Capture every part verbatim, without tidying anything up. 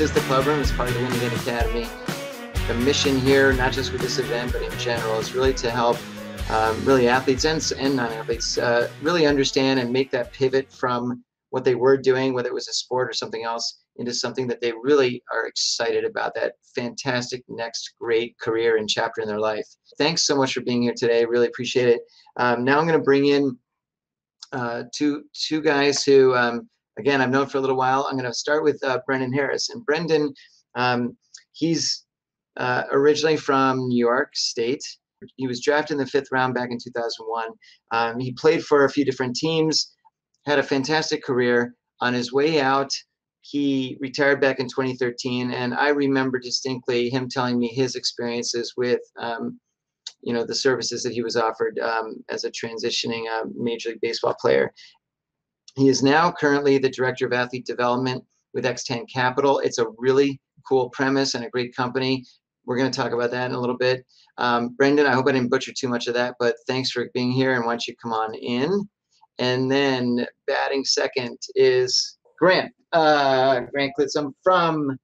This is the club room. It's part of the Win Again Academy. The mission here, not just with this event, but in general, is really to help um, really athletes and, and non-athletes uh, really understand and make that pivot from what they were doing, whether it was a sport or something else, into something that they really are excited about, that fantastic next great career and chapter in their life. Thanks so much for being here today. Really appreciate it. Um, now I'm going to bring in uh, two, two guys who, um, again, I've known for a little while. I'm going to start with uh, Brendan Harris. And Brendan, um, he's uh, originally from New York State. He was drafted in the fifth round back in two thousand one. Um, he played for a few different teams, had a fantastic career. On his way out, he retired back in twenty thirteen, and I remember distinctly him telling me his experiences with, um, you know, the services that he was offered um, as a transitioning uh, Major League Baseball player. He is now currently the Director of Athlete Development with X ten Capital. It's a really cool premise and a great company. We're going to talk about that in a little bit. Um, Brendan, I hope I didn't butcher too much of that, but thanks for being here, and why don't you come on in. And then batting second is Grant, uh, Grant Clitsome from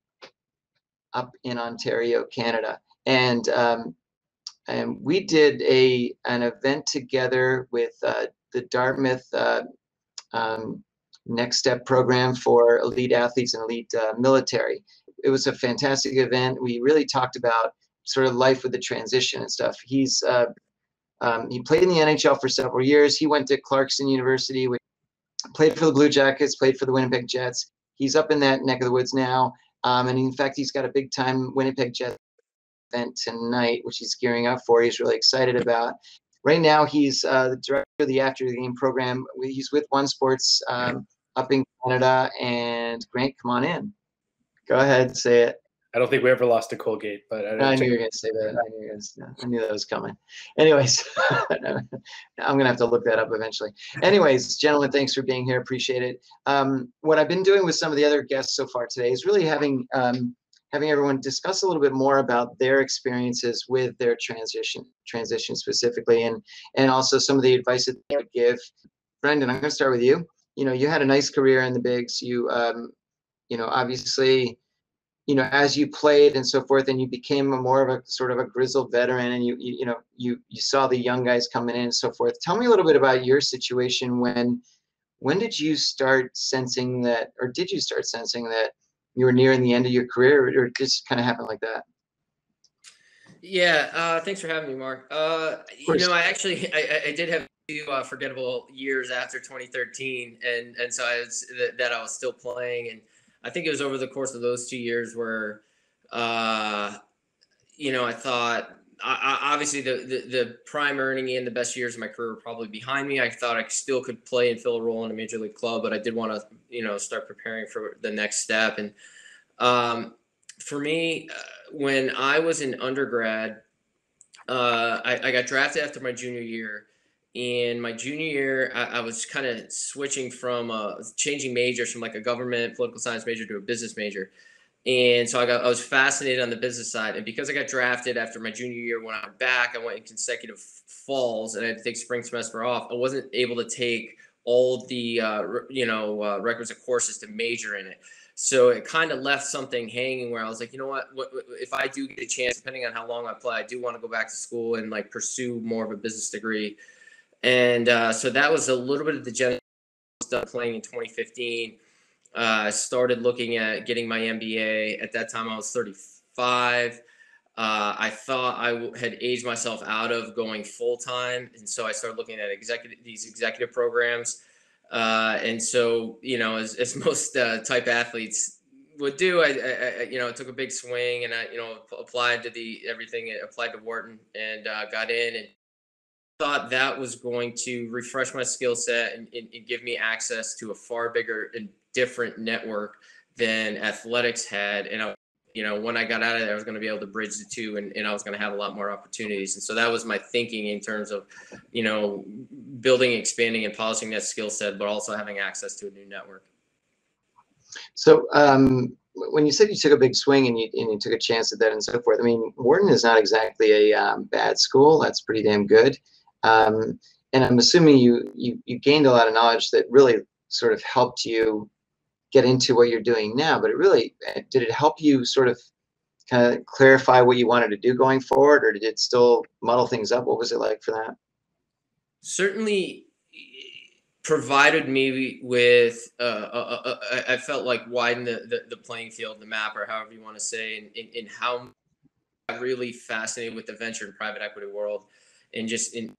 up in Ontario, Canada. And um, and we did a an event together with uh, the Dartmouth uh, um, Next Step program for elite athletes and elite uh, military. It was a fantastic event. We really talked about sort of life with the transition and stuff. He's uh, um, he played in the N H L for several years. He went to Clarkson University, which played for the Blue Jackets, played for the Winnipeg Jets. He's up in that neck of the woods now. Um, and in fact, he's got a big time Winnipeg Jets event tonight, which he's gearing up for. He's really excited about. Right now, he's uh, the director of the After the Game program. He's with One Sports um, up in Canada. And Grant, come on in. Go ahead, say it. I don't think we ever lost to Colgate, but I, don't I knew you were going to say that. I knew, you guys, I knew that was coming. Anyways, I'm going to have to look that up eventually. Anyways, gentlemen, thanks for being here. Appreciate it. Um, what I've been doing with some of the other guests so far today is really having um, having everyone discuss a little bit more about their experiences with their transition, transition specifically, and and also some of the advice that they would give. Brendan, I'm going to start with you. You know, you had a nice career in the bigs. You, um, you know, obviously, you know, as you played and so forth, and you became a more of a sort of a grizzled veteran, and you, you, you know, you, you saw the young guys coming in and so forth. Tell me a little bit about your situation. When, when did you start sensing that, or did you start sensing that you were nearing the end of your career, or, or just kind of happened like that? Yeah. Uh, thanks for having me, Mark. Uh, you know, I actually, I, I did have two uh, forgettable years after twenty thirteen. And, and so I was, that, that I was still playing, and I think it was over the course of those two years where, uh, you know, I thought I, I, obviously the, the the prime earning and the best years of my career were probably behind me. I thought I still could play and fill a role in a major league club, but I did want to, you know, start preparing for the next step. And um, for me, uh, when I was in undergrad, uh, I, I got drafted after my junior year. In my junior year, I, I was kind of switching from uh, changing majors from like a government political science major to a business major. And so I got, I was fascinated on the business side. And because I got drafted after my junior year, when I went back, I went in consecutive falls and I had to take spring semester off. I wasn't able to take all the, uh, you know, uh, requisite courses to major in it. So it kind of left something hanging where I was like, you know what, what, if I do get a chance, depending on how long I play, I do want to go back to school and like pursue more of a business degree. And uh, so that was a little bit of the genesis. I was done playing in twenty fifteen. I uh, started looking at getting my M B A. At that time, I was thirty-five. Uh, I thought I w had aged myself out of going full time, and so I started looking at executive these executive programs. Uh, and so, you know, as, as most uh, type athletes would do, I, I, I you know took a big swing, and I you know applied to the everything. Applied to Wharton and uh, got in and. Thought that was going to refresh my skill set and, and, and give me access to a far bigger and different network than athletics had. And I, you know, when I got out of there, I was going to be able to bridge the two, and, and I was going to have a lot more opportunities. And so that was my thinking in terms of, you know, building, expanding, and polishing that skill set, but also having access to a new network. So um, when you said you took a big swing and you, and you took a chance at that and so forth, I mean, Wharton is not exactly a um, bad school. That's pretty damn good. Um, and I'm assuming you, you you gained a lot of knowledge that really sort of helped you get into what you're doing now, but it really, did it help you sort of kind of clarify what you wanted to do going forward, or did it still muddle things up? What was it like for that? Certainly provided me with, uh, a, a, a, I felt like widened the, the, the playing field, the map, or however you want to say, and in, in, in how I'm really fascinated with the venture and private equity world, and just in,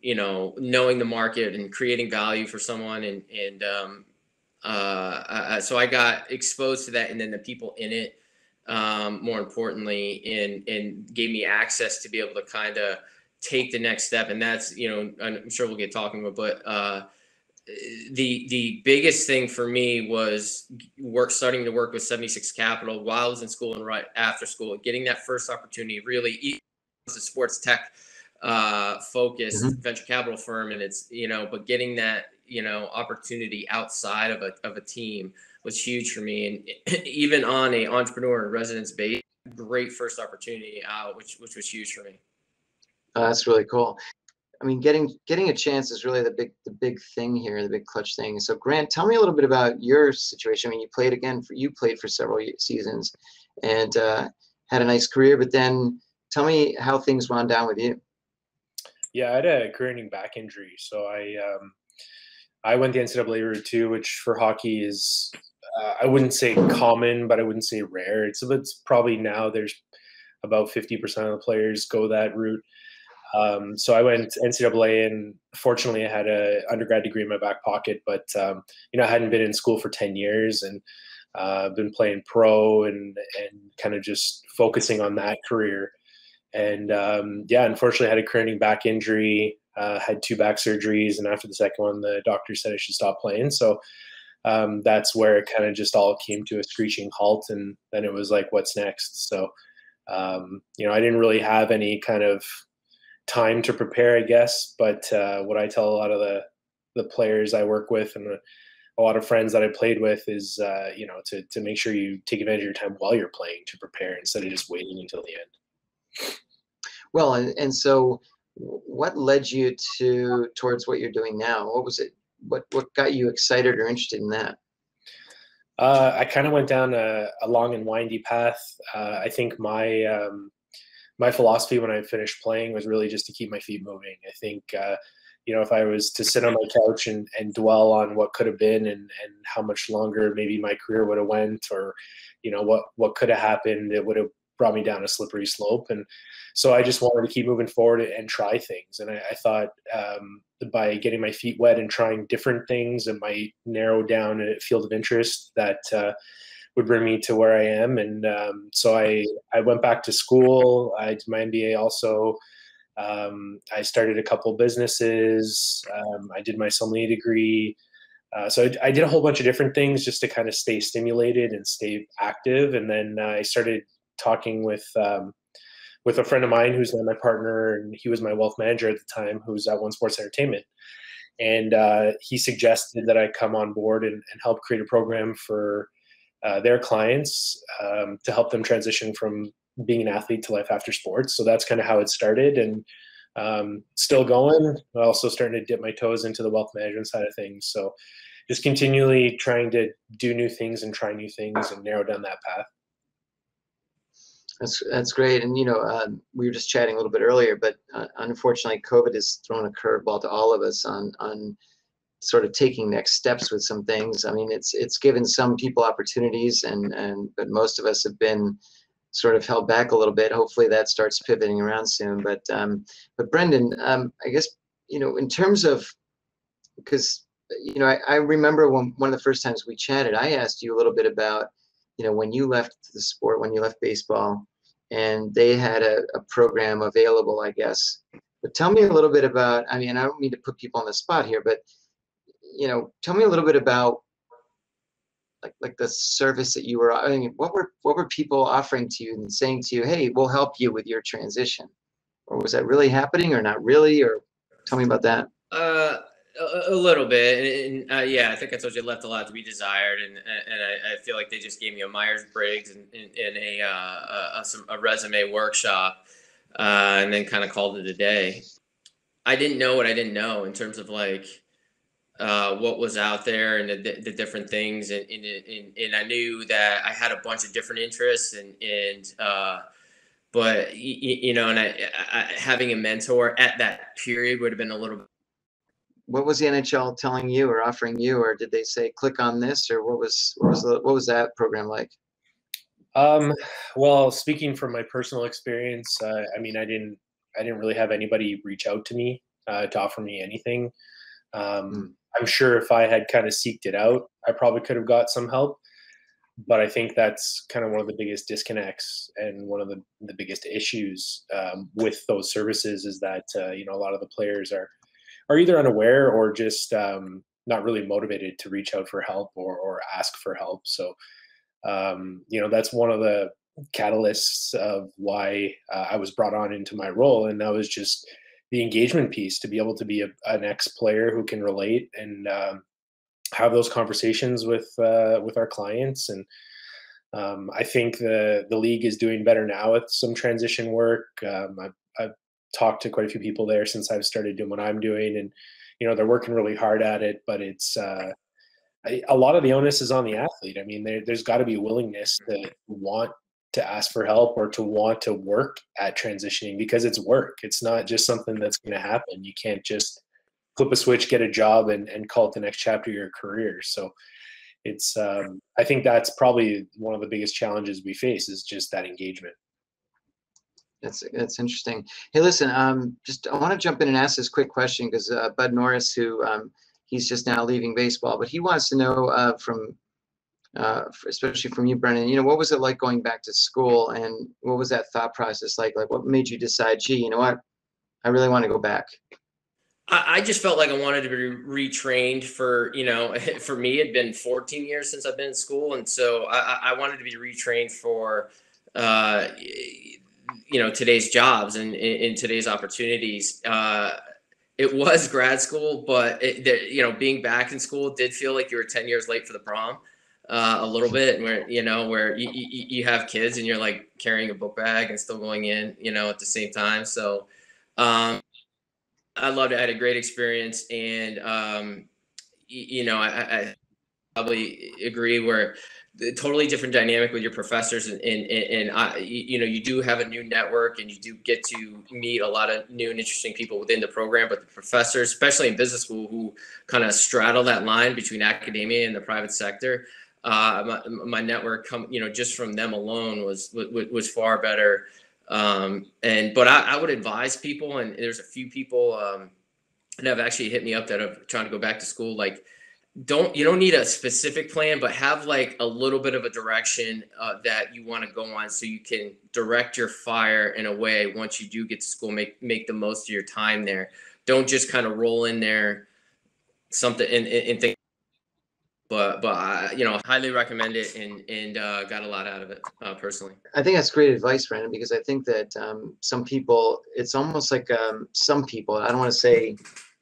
you know, knowing the market and creating value for someone. And, and, um, uh, I, so I got exposed to that, and then the people in it, um, more importantly, and, and gave me access to be able to kind of take the next step. And that's, you know, I'm sure we'll get talking about, but, uh, the, the biggest thing for me was work, starting to work with seventy-six Capital while I was in school and right after school, getting that first opportunity, really as a sports tech, uh, focused mm-hmm. venture capital firm. And it's, you know, but getting that, you know, opportunity outside of a, of a team was huge for me. And even on a entrepreneur and residence base, great first opportunity out, which, which was huge for me. Oh, that's really cool. I mean, getting getting a chance is really the big the big thing here, the big clutch thing. So, Grant, tell me a little bit about your situation. I mean, you played again for you played for several seasons, and uh, had a nice career. But then, tell me how things wound down with you. Yeah, I had a career-ending back injury, so I um, I went the N C double A route too, which for hockey is uh, I wouldn't say common, but I wouldn't say rare. It's it's probably now there's about fifty percent of the players go that route. Um, so I went N C double A, and fortunately I had a undergrad degree in my back pocket, but, um, you know, I hadn't been in school for ten years, and, uh, been playing pro and, and kind of just focusing on that career. And, um, yeah, unfortunately I had a career-ending back injury, uh, had two back surgeries. And after the second one, the doctor said I should stop playing. So, um, that's where it kind of just all came to a screeching halt. And then it was like, what's next? So, um, you know, I didn't really have any kind of time to prepare, I guess. But uh, what I tell a lot of the, the players I work with and a lot of friends that I played with is, uh, you know, to, to make sure you take advantage of your time while you're playing to prepare instead of just waiting until the end. Well, and, and so what led you to towards what you're doing now? What was it? What, what got you excited or interested in that? Uh, I kind of went down a, a long and windy path. Uh, I think my um, my philosophy when I finished playing was really just to keep my feet moving. I think, uh, you know, if I was to sit on my couch and, and dwell on what could have been and, and how much longer maybe my career would have went, or, you know, what, what could have happened, it would have brought me down a slippery slope. And so I just wanted to keep moving forward and try things. And I, I thought um, by getting my feet wet and trying different things, it might narrow down a field of interest that, uh, would bring me to where I am. And um, so I, I went back to school. I did my M B A also. Um, I started a couple businesses. Um, I did my sommelier degree. Uh, so I, I did a whole bunch of different things just to kind of stay stimulated and stay active. And then uh, I started talking with um, with a friend of mine who's now my partner, and he was my wealth manager at the time, who's at One Sports Entertainment. And uh, he suggested that I come on board and, and help create a program for Uh, their clients um, to help them transition from being an athlete to life after sports. So that's kind of how it started, and um, still going. I'm also starting to dip my toes into the wealth management side of things. So just continually trying to do new things and try new things and narrow down that path. That's, that's great. And, you know, uh, we were just chatting a little bit earlier, but uh, unfortunately COVID has thrown a curveball to all of us on, on, sort of taking next steps with some things. I mean, it's it's given some people opportunities, and and but most of us have been sort of held back a little bit. Hopefully that starts pivoting around soon. But um, but Brendan, um, I guess, you know, in terms of, because you know, I, I remember when one of the first times we chatted, I asked you a little bit about, you know, when you left the sport, when you left baseball, and they had a, a program available, I guess. But tell me a little bit about. I mean, I don't mean to put people on the spot here, but you know, tell me a little bit about like like the service that you were. I mean, what were what were people offering to you and saying to you, "Hey, we'll help you with your transition," or was that really happening, or not really? Or tell me about that. Uh, a, a little bit, and, and uh, yeah, I think I told you it left a lot to be desired, and and I, I feel like they just gave me a Myers-Briggs and, and, and a, uh, a a resume workshop, uh, and then kind of called it a day. I didn't know what I didn't know in terms of like. uh, what was out there and the, the different things. And, and, and, and I knew that I had a bunch of different interests and, and, uh, but you, you know, and I, I, having a mentor at that period would have been a little bit. What was the N H L telling you or offering you, or did they say click on this, or what was what was the, what was that program like? Um, well, speaking from my personal experience, uh, I mean, I didn't I didn't really have anybody reach out to me uh, to offer me anything. Um, mm. I'm sure if I had kind of seeked it out, I probably could have got some help. But I think that's kind of one of the biggest disconnects and one of the, the biggest issues um, with those services is that, uh, you know, a lot of the players are, are either unaware or just um, not really motivated to reach out for help or, or ask for help. So, um, you know, that's one of the catalysts of why uh, I was brought on into my role. And that was just the engagement piece, to be able to be a, an ex-player who can relate and, um, have those conversations with uh, with our clients. And um, I think the the league is doing better now with some transition work. Um, I've, I've talked to quite a few people there since I've started doing what I'm doing, and you know they're working really hard at it. But it's uh, I, a lot of the onus is on the athlete. I mean, there, there's got to be willingness to want to ask for help or to want to work at transitioning, because it's work. It's not just something that's going to happen. You can't just flip a switch, get a job, and, and call it the next chapter of your career. So it's, um, I think that's probably one of the biggest challenges we face is just that engagement. That's, that's interesting. Hey, listen, um, just, I want to jump in and ask this quick question because uh, Bud Norris, who um, he's just now leaving baseball, but he wants to know uh, from, uh, especially from you, Brendan, you know, what was it like going back to school and what was that thought process like? Like what made you decide, gee, you know what, I really want to go back? I just felt like I wanted to be retrained for, you know, for me, it'd been fourteen years since I've been in school. And so I, I wanted to be retrained for, uh, you know, today's jobs and in today's opportunities. Uh, it was grad school, but, it, you know, being back in school did feel like you were ten years late for the prom uh, a little bit, where, you know, where you, you, you have kids and you're like carrying a book bag and still going in, you know, at the same time. So, um, I loved it. I had a great experience. And, um, you know, I, I probably agree where the totally different dynamic with your professors. And, and, and I, you know, you do have a new network and you do get to meet a lot of new and interesting people within the program. But the professors, especially in business school, who kind of straddle that line between academia and the private sector, uh, my, my network, come, you know, just from them alone was, was, was far better. Um, and, but I, I would advise people, and there's a few people, um, that have actually hit me up that are trying to go back to school. Like, don't, you don't need a specific plan, but have like a little bit of a direction, uh, that you want to go on so you can direct your fire in a way. Once you do get to school, make, make the most of your time there. Don't just kind of roll in there something and, and, and think, But, but I, you know, highly recommend it and, and uh, got a lot out of it uh, personally. I think that's great advice, Brendan, because I think that um, some people, it's almost like um, some people, I don't want to say,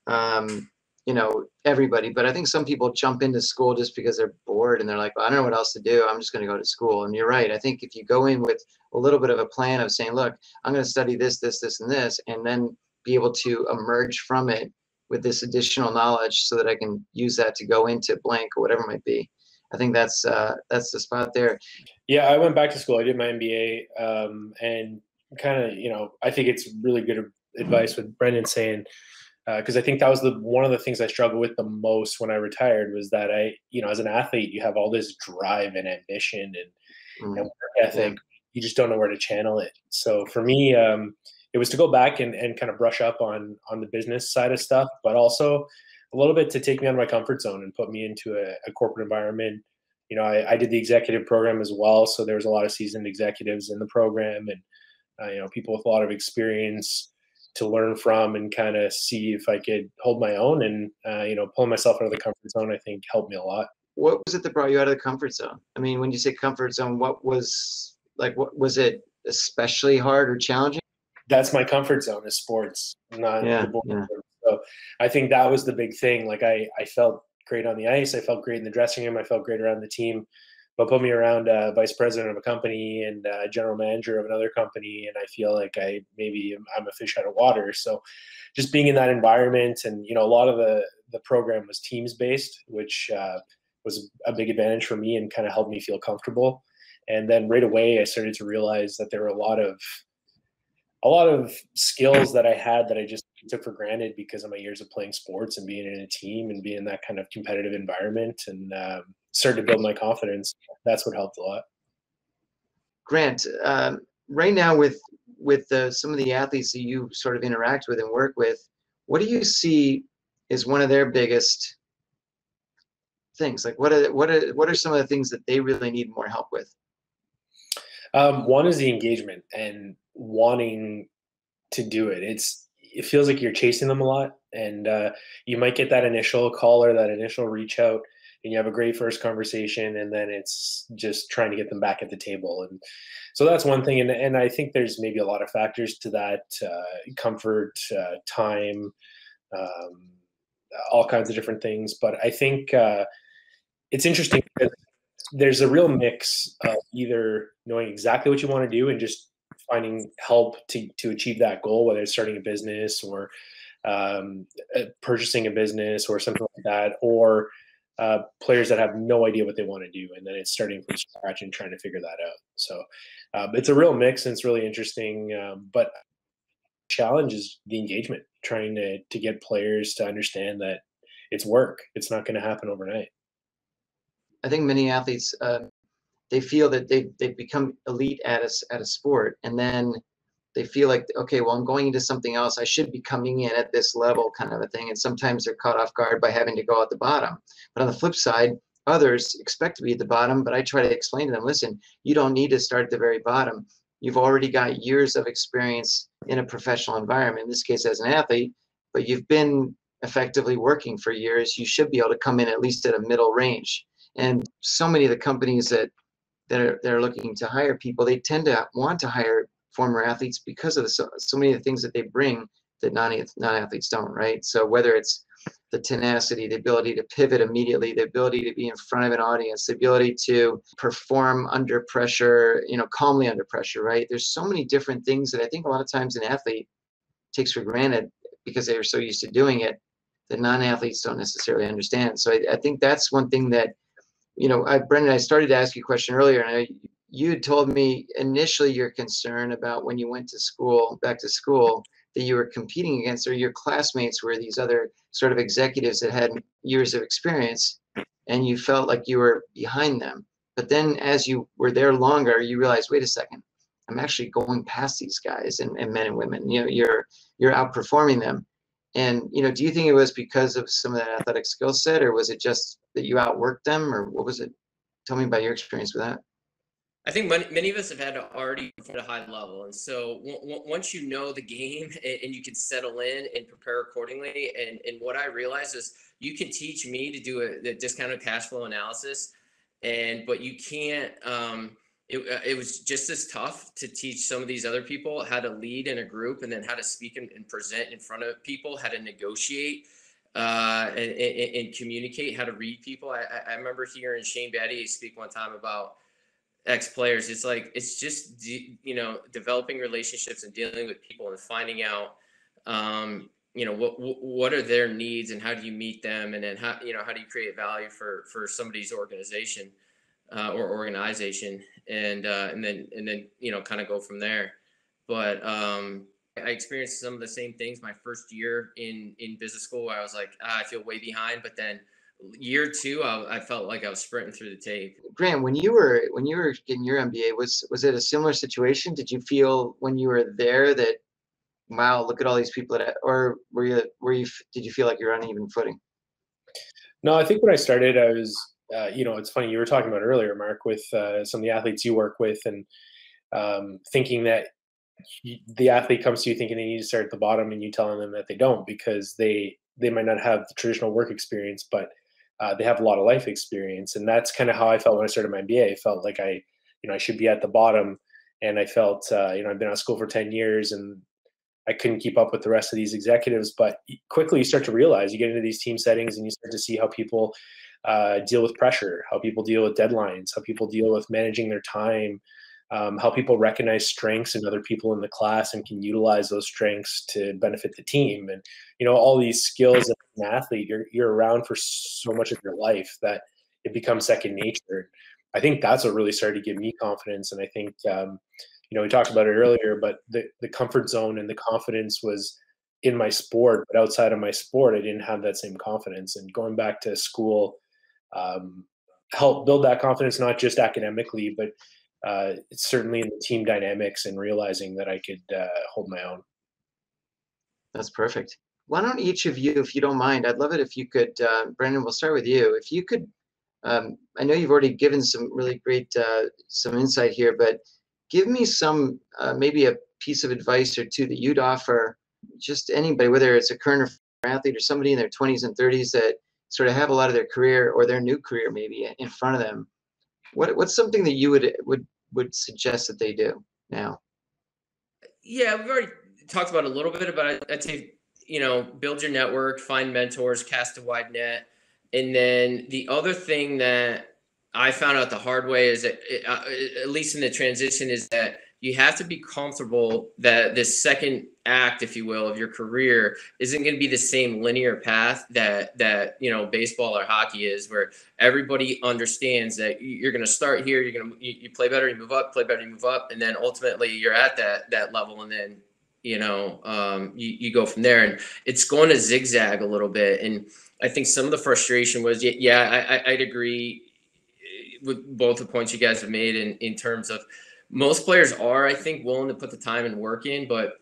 um, you know, everybody, but I think some people jump into school just because they're bored and they're like, well, I don't know what else to do. I'm just going to go to school. And you're right. I think if you go in with a little bit of a plan of saying, look, I'm going to study this, this, this, and this, and then be able to emerge from it with this additional knowledge so that I can use that to go into blank or whatever it might be. I think that's uh, that's the spot there. Yeah, I went back to school. I did my M B A um, and kind of, you know, I think it's really good advice with Brendan saying, because uh, I think that was the one of the things I struggled with the most when I retired was that I, you know, as an athlete, you have all this drive and ambition and, mm-hmm. and work ethic. Yeah. You just don't know where to channel it. So for me, um, it was to go back and, and kind of brush up on on the business side of stuff, but also a little bit to take me out of my comfort zone and put me into a, a corporate environment. You know, I, I did the executive program as well, so there was a lot of seasoned executives in the program and, uh, you know, people with a lot of experience to learn from and kind of see if I could hold my own and, uh, you know, pulling myself out of the comfort zone, I think helped me a lot. What was it that brought you out of the comfort zone? I mean, when you say comfort zone, what was, like, what was it especially hard or challenging? That's my comfort zone is sports, not yeah, the board. Yeah. So I think that was the big thing. Like I, I felt great on the ice. I felt great in the dressing room. I felt great around the team, but put me around a vice president of a company and a general manager of another company. And I feel like I, maybe I'm a fish out of water. So just being in that environment and, you know, a lot of the, the program was teams based, which uh, was a big advantage for me and kind of helped me feel comfortable. And then right away, I started to realize that there were a lot of a lot of skills that I had that I just took for granted because of my years of playing sports and being in a team and being in that kind of competitive environment, and um, started to build my confidence. That's what helped a lot. Grant, um, right now with with uh, some of the athletes that you sort of interact with and work with, what do you see is one of their biggest things? Like what are what are what are some of the things that they really need more help with? Um, one is the engagement and wanting to do it. It's it feels like you're chasing them a lot, and uh, you might get that initial call or that initial reach out, and you have a great first conversation, and then it's just trying to get them back at the table. And so that's one thing. And, and I think there's maybe a lot of factors to that, uh, comfort, uh, time, um, all kinds of different things. But I think uh, it's interesting because there's a real mix of either knowing exactly what you want to do and just finding help to, to achieve that goal, whether it's starting a business or um, purchasing a business or something like that, or Uh, players that have no idea what they want to do, and then it's starting from scratch and trying to figure that out. So uh, it's a real mix, and it's really interesting. Um, but the challenge is the engagement, trying to to get players to understand that it's work. It's not going to happen overnight. I think many athletes uh, they feel that they they become elite at a at a sport, and then they feel like, okay, well, I'm going into something else. I should be coming in at this level, kind of a thing. And sometimes they're caught off guard by having to go at the bottom. But on the flip side, others expect to be at the bottom, but I try to explain to them, listen, you don't need to start at the very bottom. You've already got years of experience in a professional environment, in this case as an athlete, but you've been effectively working for years. You should be able to come in at least at a middle range. And so many of the companies that, that, are, that are looking to hire people, they tend to want to hire former athletes because of the, so, so many of the things that they bring that non, non-athletes don't, right? So whether it's the tenacity, the ability to pivot immediately, the ability to be in front of an audience, the ability to perform under pressure, you know, calmly under pressure, right? There's so many different things that I think a lot of times an athlete takes for granted because they are so used to doing it that non-athletes don't necessarily understand. So I, I think that's one thing that, you know, I, Brendan, I started to ask you a question earlier, and I, you had told me initially your concern about when you went to school, back to school, that you were competing against, or your classmates were these other sort of executives that had years of experience, and you felt like you were behind them. But then as you were there longer, you realized, wait a second, I'm actually going past these guys and, and men and women. You know, you're you're outperforming them. And you know, do you think it was because of some of that athletic skill set, or was it just that you outworked them, or what was it? Tell me about your experience with that. I think many of us have had to already perform at a high level. And so w- w- once you know the game and, and you can settle in and prepare accordingly. And, and what I realized is you can teach me to do a the discounted cash flow analysis, and but you can't, um, it, it was just as tough to teach some of these other people how to lead in a group, and then how to speak and, and present in front of people, how to negotiate uh, and, and, and communicate, how to read people. I, I remember hearing Shane Batty speak one time about ex-players. It's like, it's just, you know, developing relationships and dealing with people and finding out, um, you know, what, what are their needs and how do you meet them? And then how, you know, how do you create value for, for somebody's organization uh, or organization? And, uh, and then, and then, you know, kind of go from there. But um, I experienced some of the same things my first year in, in business school, where I was like, ah, I feel way behind, but then year two, I, I felt like I was sprinting through the tape. Grant, when you were when you were getting your M B A, was was it a similar situation? Did you feel when you were there that, wow, look at all these people that, or were you were you did you feel like you're on uneven footing? No, I think when I started, I was, uh, you know, it's funny you were talking about earlier, Mark, with uh, some of the athletes you work with, and um, thinking that the athlete comes to you thinking they need to start at the bottom, and you telling them that they don't because they they might not have the traditional work experience, but Uh, they have a lot of life experience. And that's kind of how I felt when I started my M B A. I felt like I, you know, I should be at the bottom, and I felt, uh, you know, I've been out of school for ten years and I couldn't keep up with the rest of these executives. But quickly you start to realize, you get into these team settings and you start to see how people uh, deal with pressure, how people deal with deadlines, how people deal with managing their time, um, how people recognize strengths in other people in the class and can utilize those strengths to benefit the team. And, you know, all these skills as an athlete, you're, you're around for so much of your life that it becomes second nature. I think that's what really started to give me confidence. And I think, um, you know, we talked about it earlier, but the, the comfort zone and the confidence was in my sport, but outside of my sport, I didn't have that same confidence. And going back to school um, helped build that confidence, not just academically, but uh, it's certainly in the team dynamics and realizing that I could uh, hold my own. That's perfect. Why don't each of you, if you don't mind, I'd love it if you could, uh, Brendan, we'll start with you. If you could, um, I know you've already given some really great, uh, some insight here, but give me some, uh, maybe a piece of advice or two that you'd offer just anybody, whether it's a current or athlete or somebody in their twenties and thirties that sort of have a lot of their career or their new career maybe in front of them. What what's something that you would would would suggest that they do now? Yeah, we've already talked about it a little bit, but I'd say, you know, build your network, find mentors, cast a wide net. And then the other thing that I found out the hard way is that, it, uh, at least in the transition, is that you have to be comfortable that this second act, if you will, of your career isn't going to be the same linear path that, that, you know, baseball or hockey is, where everybody understands that you're going to start here, you're going to, you play better, you move up, play better, you move up. And then ultimately you're at that, that level. And then, you know, um, you, you go from there, and it's going to zigzag a little bit. And I think some of the frustration was, yeah, I, I'd agree with both the points you guys have made in, in terms of, most players are, I think, willing to put the time and work in, but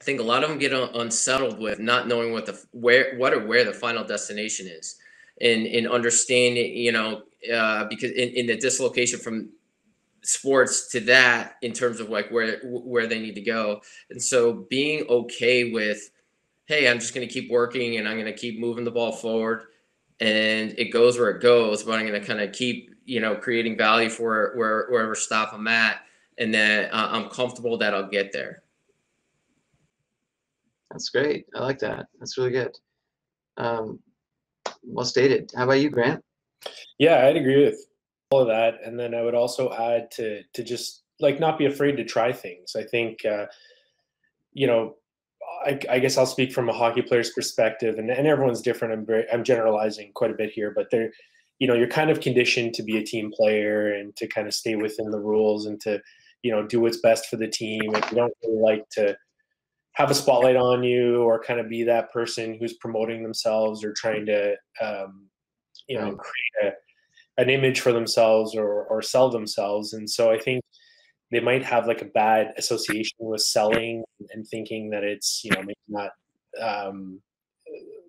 I think a lot of them get un unsettled with not knowing what the where what or where the final destination is, and and understanding, you know, uh, because in, in the dislocation from sports to that in terms of like where where they need to go, and so being okay with, hey, I'm just going to keep working and I'm going to keep moving the ball forward, and it goes where it goes, but I'm going to kind of keep, you know, creating value for where wherever stop I'm at. And then uh, I'm comfortable that I'll get there. That's great. I like that. That's really good. Um, well stated. How about you, Grant? Yeah, I'd agree with all of that. And then I would also add to to just like not be afraid to try things. I think, uh, you know, I, I guess I'll speak from a hockey player's perspective, and, and everyone's different. I'm very, I'm generalizing quite a bit here, but they're, you know, you're kind of conditioned to be a team player and to kind of stay within the rules and to, you know, do what's best for the team. If you don't really like to have a spotlight on you or kind of be that person who's promoting themselves or trying to, um, you know, create a, an image for themselves or, or sell themselves. And so I think they might have like a bad association with selling and thinking that it's, you know, maybe not um,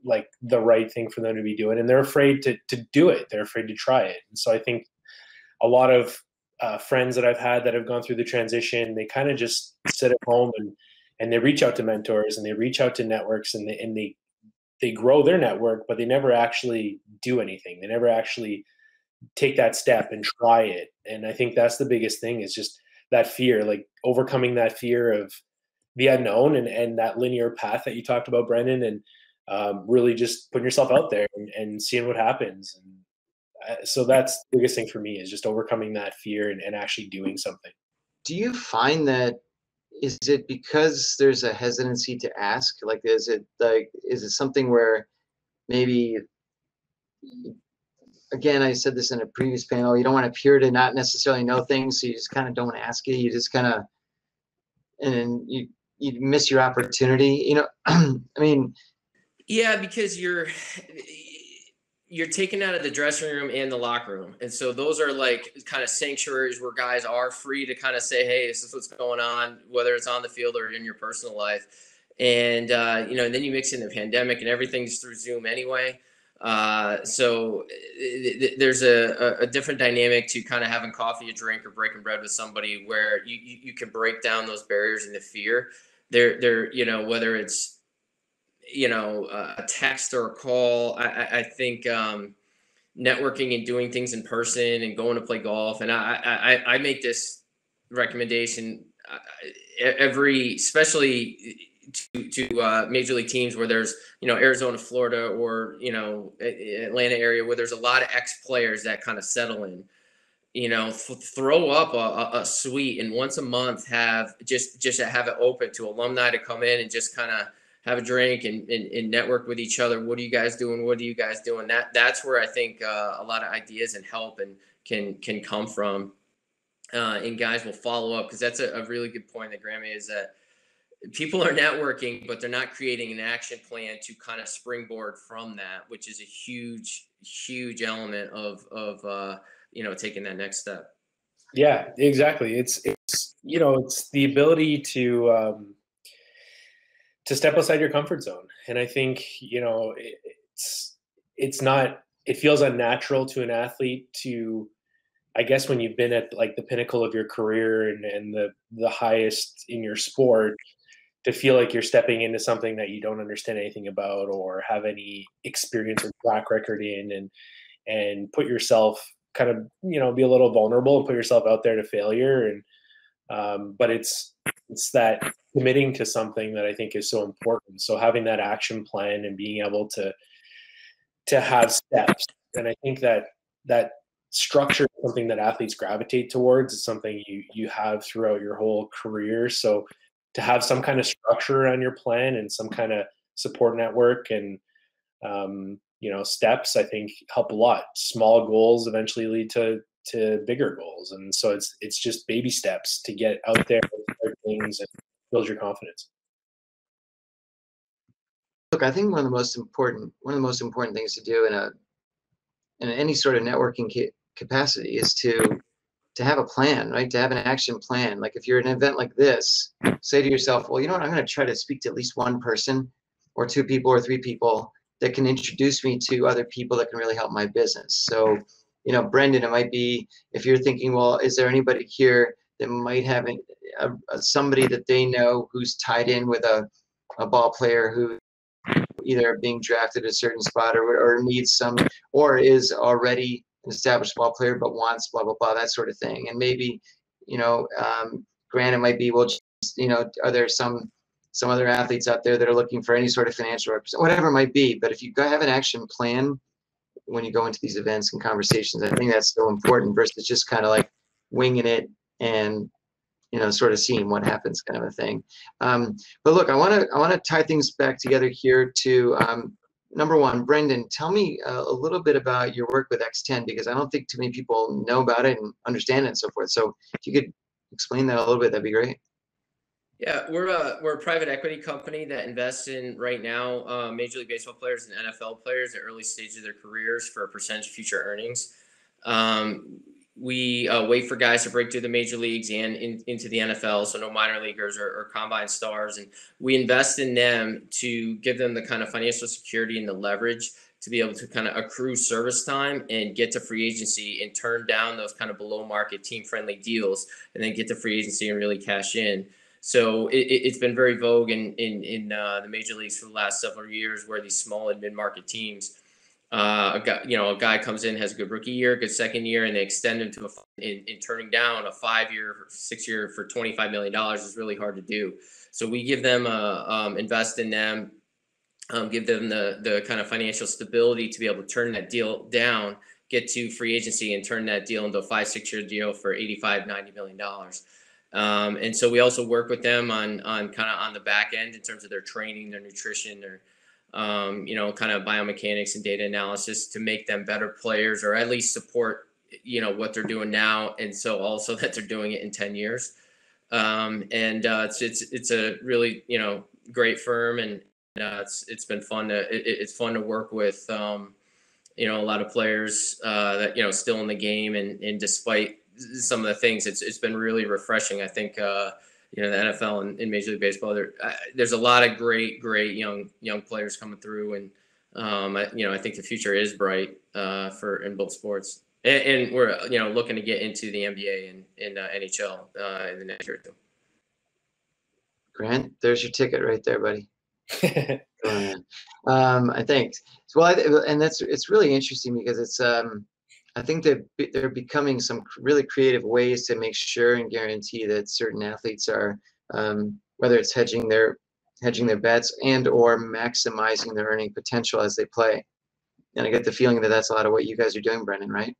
like the right thing for them to be doing. And they're afraid to, to do it. They're afraid to try it. And so I think a lot of, Uh, friends that I've had that have gone through the transition, they kind of just sit at home and and they reach out to mentors and they reach out to networks and they and they they grow their network, but they never actually do anything. They never actually take that step and try it. And I think that's the biggest thing, is just that fear, like overcoming that fear of the unknown and and that linear path that you talked about, Brendan, and um, really just putting yourself out there and, and seeing what happens. And so that's the biggest thing for me, is just overcoming that fear and, and actually doing something. Do you find that, is it because there's a hesitancy to ask? Like, is it like, is it something where maybe, again, I said this in a previous panel, you don't want to appear to not necessarily know things. So you just kind of don't ask it. You just kind of, and then you, you miss your opportunity, you know, I mean. Yeah, because you're, you're taken out of the dressing room and the locker room. And so those are like kind of sanctuaries where guys are free to kind of say, hey, this is what's going on, whether it's on the field or in your personal life. And, uh, you know, and then you mix in the pandemic and everything's through Zoom anyway. Uh, so th th there's a, a different dynamic to kind of having coffee, a drink, or breaking bread with somebody where you, you, you can break down those barriers and the fear. They're, they're, you know, whether it's, you know, uh, a text or a call. I, I think um, networking and doing things in person and going to play golf. And I, I, I make this recommendation every, especially to, to uh, major league teams where there's, you know, Arizona, Florida, or, you know, Atlanta area where there's a lot of ex players that kind of settle in. you know, th throw up a, a suite and once a month have just just have it open to alumni to come in and just kind of have a drink and, and, and network with each other. What are you guys doing? What are you guys doing? That that's where I think uh, a lot of ideas and help and can can come from. Uh, and guys will follow up, because that's a, a really good point that Grant made, is that people are networking, but they're not creating an action plan to kind of springboard from that, which is a huge, huge element of, of uh, you know, taking that next step. Yeah, exactly. It's, it's you know, it's the ability to um, to step outside your comfort zone. And I think, you know, it, it's, it's not, it feels unnatural to an athlete to, I guess, when you've been at like the pinnacle of your career and, and the, the highest in your sport, to feel like you're stepping into something that you don't understand anything about or have any experience or track record in, and, and put yourself kind of, you know, be a little vulnerable and put yourself out there to failure. And, um, but it's, it's that committing to something that I think is so important. So having that action plan and being able to, to have steps. And I think that, that, structure is something that athletes gravitate towards. It's something you you have throughout your whole career. So to have some kind of structure on your plan and some kind of support network and um, you know, steps, I think help a lot. Small goals eventually lead to to bigger goals, and so it's it's just baby steps to get out there and start things and build your confidence. Look, I think one of the most important one of the most important things to do in a in any sort of networking kit capacity is to to have a plan, right? To have an action plan. Like if you're at an event like this, say to yourself, well, you know what, I'm going to try to speak to at least one person or two people or three people that can introduce me to other people that can really help my business. So, you know, Brendan, it might be, if you're thinking, well, is there anybody here that might have a, a, somebody that they know who's tied in with a, a ball player who either being drafted at a certain spot or, or needs some, or is already an established ball player but wants blah, blah, blah, that sort of thing. And maybe, you know, um, Grant, it might be, well, you know, are there some some other athletes out there that are looking for any sort of financial representation, whatever it might be. But if you have an action plan when you go into these events and conversations, I think that's so important versus just kind of like winging it and, you know, sort of seeing what happens kind of a thing. Um, but look, I want to I want to tie things back together here to, um, number one, Brendan, tell me a, a little bit about your work with X ten, because I don't think too many people know about it and understand it and so forth. So if you could explain that a little bit, that'd be great. Yeah, we're a, we're a private equity company that invests in right now uh, Major League Baseball players and N F L players at early stages of their careers for a percentage of future earnings. Um, We uh, wait for guys to break through the major leagues and in, into the N F L, so no minor leaguers or, or combine stars. And we invest in them to give them the kind of financial security and the leverage to be able to kind of accrue service time and get to free agency and turn down those kind of below market team friendly deals and then get to free agency and really cash in. So it, it's been very vogue in, in, in uh, the major leagues for the last several years, where these small and mid-market teams, Uh, a guy, you know, a guy comes in, has a good rookie year, good second year, and they extend him to a, in, in turning down a five-year, six-year for twenty-five million dollars is really hard to do. So we give them, a, um, invest in them, um, give them the the kind of financial stability to be able to turn that deal down, get to free agency, and turn that deal into a five, six-year deal for eighty-five, ninety million dollars. Um, and so we also work with them on on kind of on the back end in terms of their training, their nutrition, their Um, you know, kind of biomechanics and data analysis to make them better players, or at least support, you know, what they're doing now. And so also that they're doing it in ten years. Um, and uh, it's, it's, it's a really, you know, great firm, and uh, it's, it's been fun to, it, it's fun to work with, um, you know, a lot of players uh, that, you know, still in the game, and, and despite some of the things, it's, it's been really refreshing. I think, uh, you know, the N F L and, and Major League Baseball, there, uh, there's a lot of great, great young young players coming through. And, um, I, you know, I think the future is bright uh, for in both sports. And, and we're, you know, looking to get into the N B A and, and uh, N H L uh, in the next year or two. Grant, there's your ticket right there, buddy. um, I think. Well, I, and that's it's really interesting, because it's um, – I think that they're, they're becoming some really creative ways to make sure and guarantee that certain athletes are, um, whether it's hedging their hedging their bets and or maximizing their earning potential as they play. And I get the feeling that that's a lot of what you guys are doing, Brendan, right?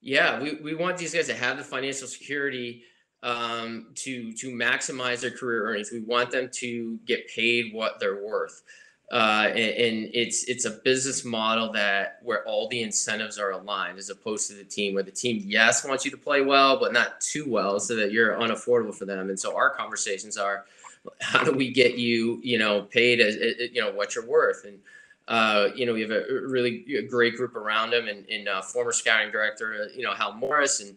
yeah, we, we want these guys to have the financial security um, to to maximize their career earnings. We want them to get paid what they're worth. Uh, and, and it's it's a business model that where all the incentives are aligned, as opposed to the team where the team, yes, wants you to play well, but not too well so that you're unaffordable for them. And so our conversations are, how do we get you, you know, paid as, you know, what you're worth? And, uh, you know, we have a really a great group around him, and, and uh, former scouting director, you know, Hal Morris, and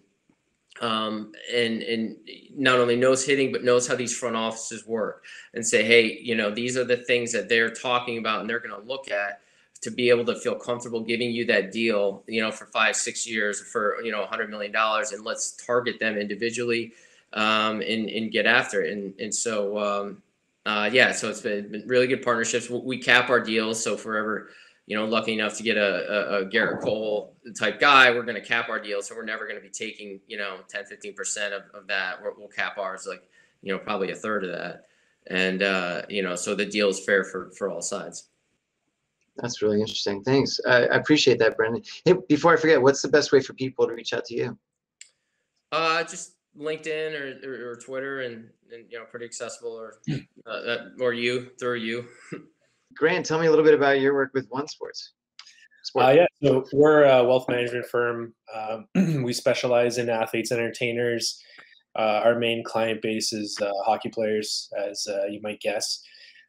um, and and not only knows hitting, but knows how these front offices work, and say, hey, you know, these are the things that they're talking about and they're going to look at to be able to feel comfortable giving you that deal, you know, for five, six years for, you know, one hundred million dollars, and let's target them individually um, and, and get after it. And, and so, um, uh, yeah, so it's been, been really good partnerships. We cap our deals. So forever, you know, lucky enough to get a, a, a Garrett Cole type guy, we're going to cap our deal. So we're never going to be taking, you know, ten, fifteen percent of, of that. We're, we'll cap ours, like, you know, probably a third of that. And, uh, you know, so the deal is fair for, for all sides. That's really interesting. Thanks. I, I appreciate that, Brendan. Hey, before I forget, what's the best way for people to reach out to you? Uh, just LinkedIn or, or, or Twitter, and, and, you know, pretty accessible, or, uh, or you through you. Grant, tell me a little bit about your work with One Sports. Sport. Uh, yeah, so we're a wealth management firm. Um, we specialize in athletes and entertainers. Uh, our main client base is uh, hockey players, as uh, you might guess.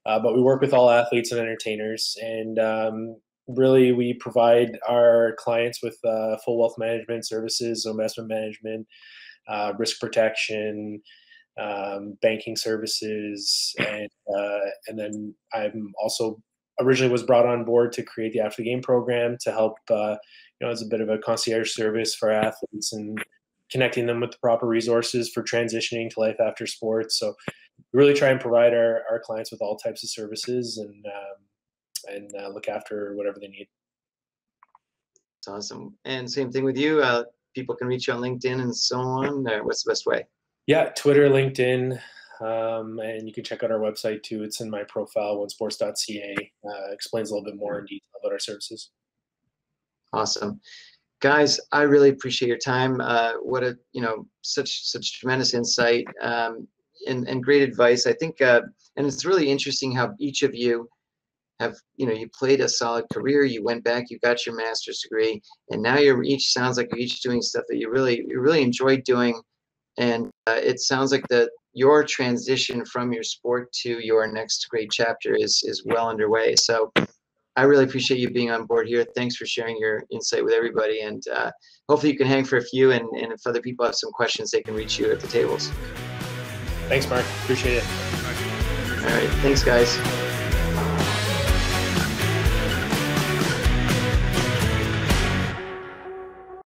Uh, but we work with all athletes and entertainers. And um, really, we provide our clients with uh, full wealth management services, investment management, uh, risk protection, um banking services, and uh and then I'm also originally was brought on board to create the After the Game program to help uh you know, as a bit of a concierge service for athletes and connecting them with the proper resources for transitioning to life after sports. So we really try and provide our, our clients with all types of services, and um and uh, look after whatever they need. That's awesome. And same thing with you, uh people can reach you on LinkedIn and so on. Uh, what's the best way? Yeah, Twitter, LinkedIn, um, and you can check out our website too. It's in my profile, one sports dot c a. Uh, explains a little bit more in detail about our services. Awesome, guys! I really appreciate your time. Uh, what a you know, such such tremendous insight, um, and and great advice. I think, uh, and it's really interesting how each of you have, you know, you played a solid career. You went back, you got your master's degree, and now you're each sounds like you're each doing stuff that you really you really enjoyed doing. And uh, it sounds like that your transition from your sport to your next great chapter is is well underway. So I really appreciate you being on board here. Thanks for sharing your insight with everybody. And uh, hopefully you can hang for a few. And, and if other people have some questions, they can reach you at the tables. Thanks, Mark. Appreciate it. All right. Thanks, guys.